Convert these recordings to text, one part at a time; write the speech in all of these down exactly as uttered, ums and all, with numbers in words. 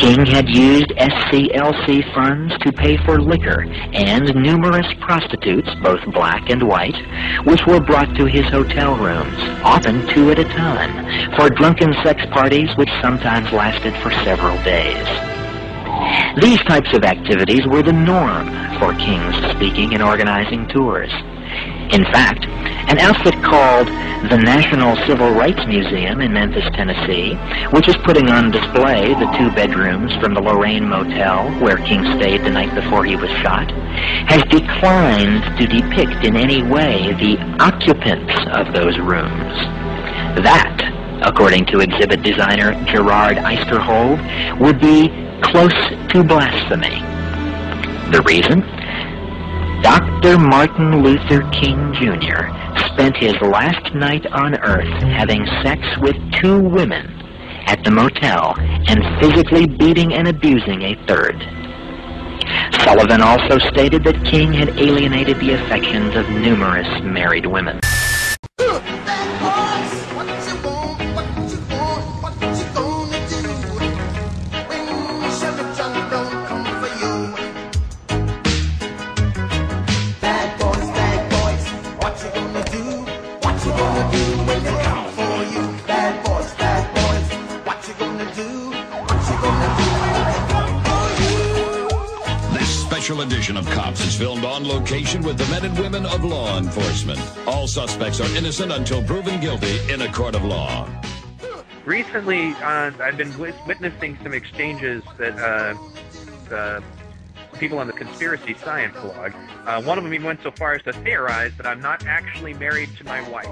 King had used S C L C funds to pay for liquor and numerous prostitutes, both black and white, which were brought to his hotel rooms, often two at a time, for drunken sex parties which sometimes lasted for several days. These types of activities were the norm for King's speaking and organizing tours. In fact, an outfit called the National Civil Rights Museum in Memphis, Tennessee, which is putting on display the two bedrooms from the Lorraine Motel where King stayed the night before he was shot, has declined to depict in any way the occupants of those rooms. That, according to exhibit designer Gerard Eisterhold, would be close to blasphemy. The reason? Doctor Martin Luther King Junior spent his last night on Earth having sex with two women at the motel and physically beating and abusing a third. Sullivan also stated that King had alienated the affections of numerous married women. Edition of Cops is filmed on location with the men and women of law enforcement. All suspects are innocent until proven guilty in a court of law. Recently, uh, I've been witnessing some exchanges that uh, uh, people on the Conspiracy Science blog. Uh, one of them even went so far as to theorize that I'm not actually married to my wife.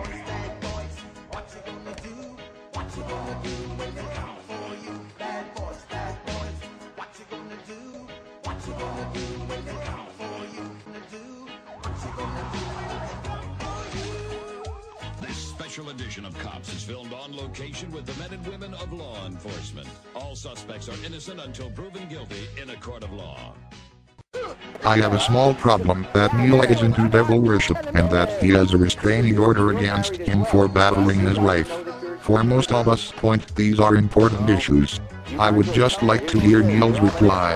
Edition of Cops is filmed on location with the men and women of law enforcement. All suspects are innocent until proven guilty in a court of law. I have a small problem that Neil is into devil worship and that he has a restraining order against him for battling his wife. For most of us, point, these are important issues. I would just like to hear Neil's reply.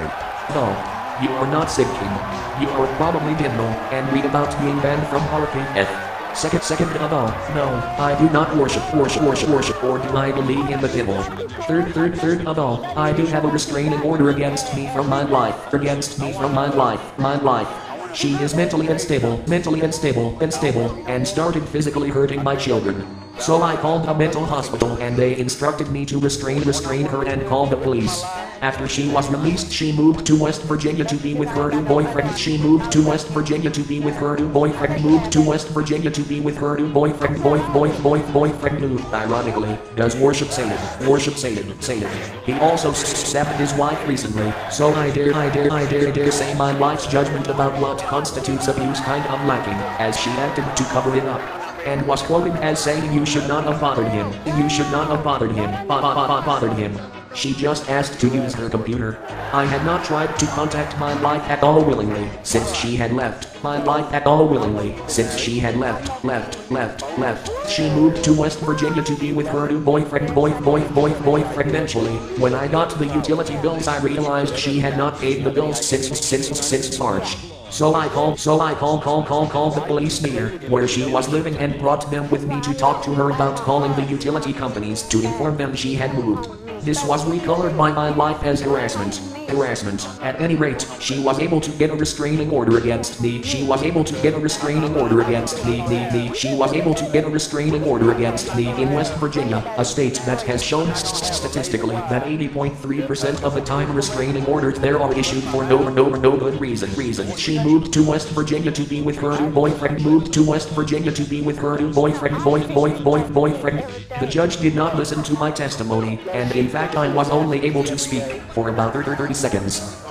No, you are not sick, King. You are probably devil and read about being banned from R K F. Second, second, of all, no, I do not worship, worship, worship, worship, or do I believe in the devil. Third, third, third, of all, I do have a restraining order against me from my life, against me from my life, my life. She is mentally unstable, mentally unstable, unstable, and started physically hurting my children. So I called a mental hospital and they instructed me to restrain, restrain her and call the police. After she was released, she moved to West Virginia to be with her new boyfriend. She moved to West Virginia to be with her new boyfriend. Moved to West Virginia to be with her new boyfriend. Boy, boy, boy, boyfriend. Who, ironically, does worship Satan. Worship Satan. Satan. He also stabbed his wife recently. So I dare, I dare, I dare, dare say my wife's judgment about what constitutes abuse kind of lacking, as she acted to cover it up. And was quoted as saying, "You should not have bothered him. You should not have bothered him. Bothered him." She just asked to use her computer. I had not tried to contact my wife at all willingly since she had left. My wife at all willingly since she had left, left, left, left. She moved to West Virginia to be with her new boyfriend, boy, boy, boy, boyfriend. Eventually, when I got the utility bills, I realized she had not paid the bills since, since, since March. So I called, so I called, call, call, call the police near where she was living and brought them with me to talk to her about calling the utility companies to inform them she had moved. This was recolored by my wife as harassment. Harassment. At any rate, she was able to get a restraining order against me. She was able to get a restraining order against me. me, me. She was able to get a restraining order against me in West Virginia, a state that has shown statistically that eighty point three percent of the time restraining orders there are issued for no no no good reason. Reason. She moved to West Virginia to be with her new boyfriend. Moved to West Virginia to be with her new boyfriend. Boy, boy, boy, boyfriend. The judge did not listen to my testimony, and in fact I was only able to speak for about thirty seconds.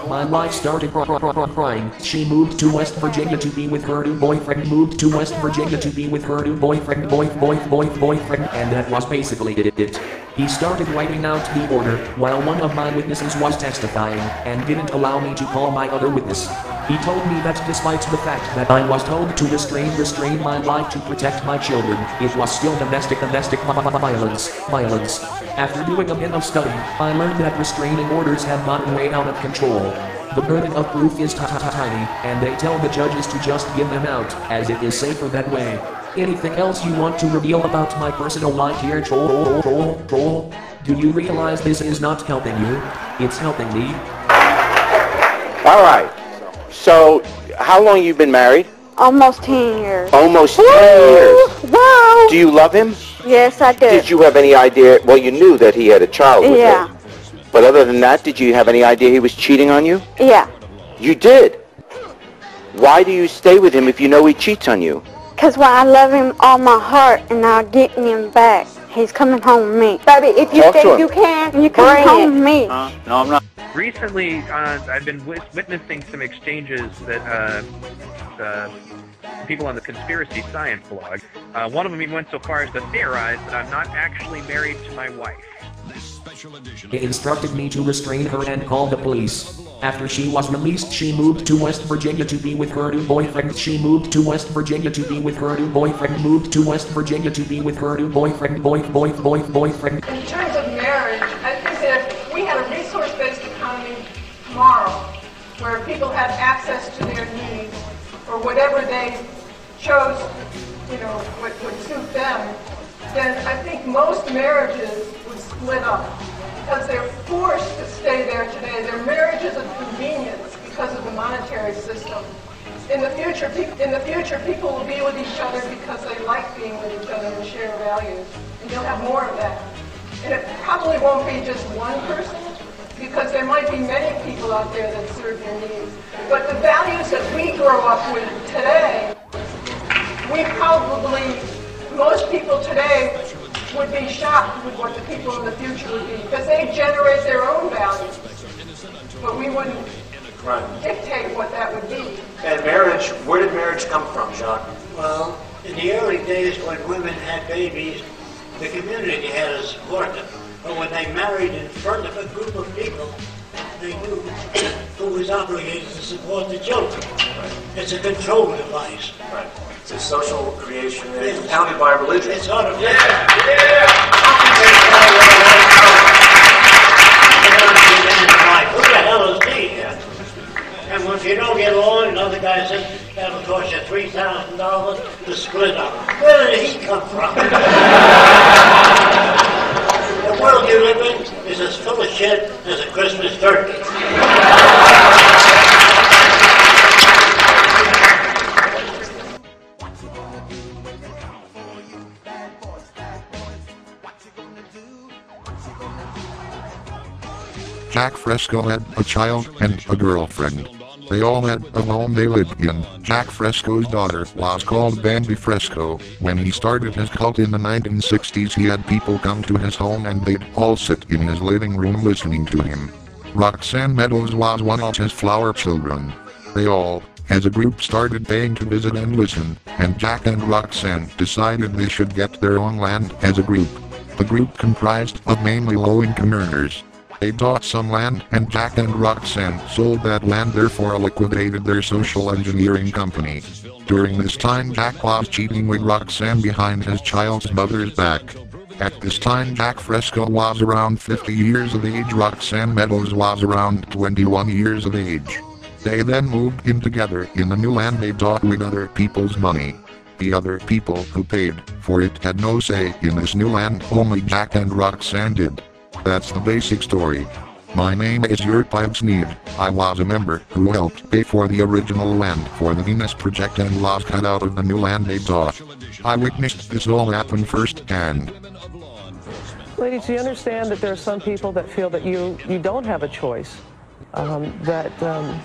My wife started crying. She moved to West Virginia to be with her new boyfriend. Moved to West Virginia to be with her new boyfriend. Boyf, boyf, boyf, boyfriend. And that was basically it. it. He started writing out the order while one of my witnesses was testifying and didn't allow me to call my other witness. He told me that despite the fact that I was told to restrain restrain my life to protect my children, it was still domestic domestic violence, violence. After doing a bit of study, I learned that restraining orders have gotten way out of control. The burden of proof is tiny, and they tell the judges to just give them out, as it is safer that way. Anything else you want to reveal about my personal life here, troll, troll, troll? Do you realize this is not helping you? It's helping me. All right. So, how long you been married? Almost ten years. Almost Woo! ten years. Wow. Do you love him? Yes, I do. Did you have any idea? Well, you knew that he had a child with yeah. her. But other than that, did you have any idea he was cheating on you? Yeah. You did? Why do you stay with him if you know he cheats on you? Because well, I love him all my heart, and I'm getting him back. He's coming home with me. Baby, if you Talk think you can, you come home with me. Uh, no, I'm not. Recently, uh, I've been w witnessing some exchanges that uh, the people on the Conspiracy Science blog, uh, one of them even went so far as to theorize that I'm not actually married to my wife. He instructed me to restrain her and call the police. After she was released, she moved to West Virginia to be with her new boyfriend. She moved to West Virginia to be with her new boyfriend. Moved to West Virginia to be with her new boyfriend. Boy, boy, boy, boyfriend. In terms of marriage, I think that if we had a resource-based economy tomorrow, where people had access to their needs or whatever they chose, you know, what would suit them, then I think most marriages would split up. Because they're forced to stay there today. Their marriage is a convenience because of the monetary system. In the future, in the future, people will be with each other because they like being with each other and share values. And you'll have more of that. And it probably won't be just one person, because there might be many people out there that serve your needs. But the values that we grow up with today, we probably, most people today, would be shocked with what the people in the future would be, because they generate their own values, but we wouldn't right. dictate what that would be. And marriage, where did marriage come from, Jacque? Well, in the early days when women had babies, the community had to support them. But when they married in front of a group of people, they knew who was obligated to support the children. Right. It's a control device. Right. It's a social creation that is pounded by religion. It's out of yeah, yeah. Look at L S D. Yeah. And if you don't get along, another guy says that'll cost you three thousand dollars to split up. Where did he come from? The world you live in is as full of shit as a Christmas turkey. Jacque Fresco had a child and a girlfriend. They all had a home they lived in. Jacque Fresco's daughter was called Bambi Fresco. When he started his cult in the nineteen sixties, he had people come to his home and they'd all sit in his living room listening to him. Roxanne Meadows was one of his flower children. They all, as a group, started paying to visit and listen, and Jacque and Roxanne decided they should get their own land as a group. The group comprised of mainly low-income earners. They bought some land, and Jacque and Roxanne sold that land, therefore liquidated their social engineering company. During this time, Jacque was cheating with Roxanne behind his child's mother's back. At this time, Jacque Fresco was around fifty years of age, Roxanne Meadows was around twenty-one years of age. They then moved in together in the new land they bought with other people's money. The other people who paid for it had no say in this new land, only Jacque and Roxanne did. That's the basic story. My name is Yurt Pibesneed. I was a member who helped pay for the original land for the Venus Project and was cut out of the new land they bought. I witnessed this all happen firsthand. Ladies, do you understand that there are some people that feel that you, you don't have a choice? Um, that... Um